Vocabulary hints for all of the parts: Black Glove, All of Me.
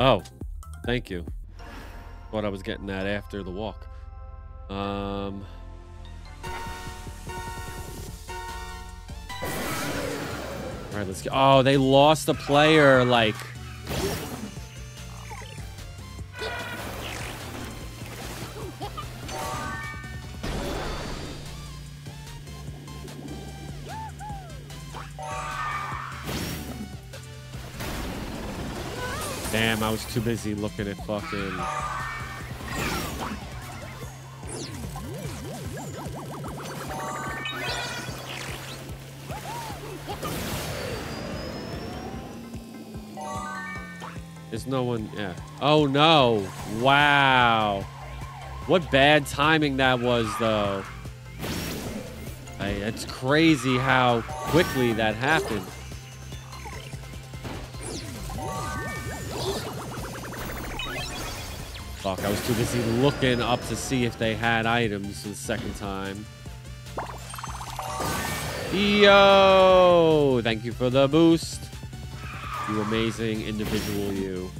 Oh, thank you. Thought I was getting that after the walk. All right, let's get. Oh, they lost a player. Like. Damn, I was too busy looking at fucking... There's no one... Yeah. Oh, no. Wow. What bad timing that was, though. Hey, it's crazy how quickly that happened. Fuck, I was too busy looking up to see if they had items the second time. Yo! Thank you for the boost. You amazing individual, you.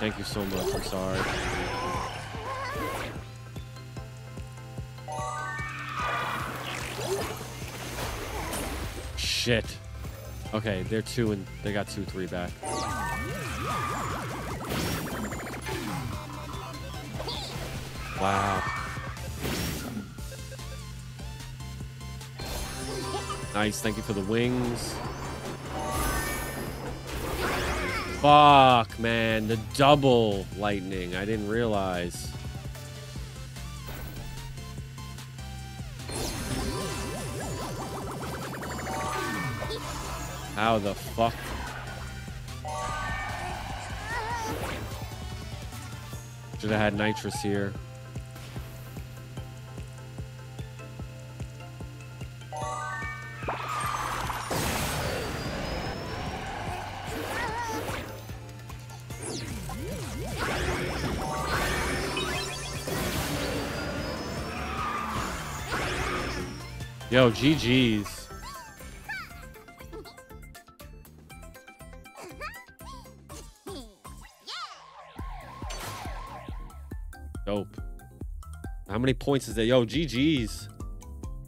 Thank you so much, I'm sorry. Shit. Okay, they're two and they got 2-3 back. Wow. Nice, thank you for the wings. Fuck, man. The double lightning. I didn't realize. How the fuck? Should have had nitrous here. Yo, GG's. Dope. How many points is that? Yo, GG's.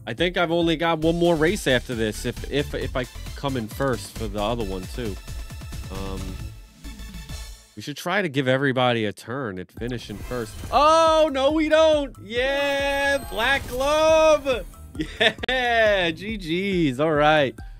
I think I've only got one more race after this. If I come in first for the other one too. We should try to give everybody a turn at finishing first. Oh no, we don't. Yeah, Black Glove. Yeah, GG's. All right.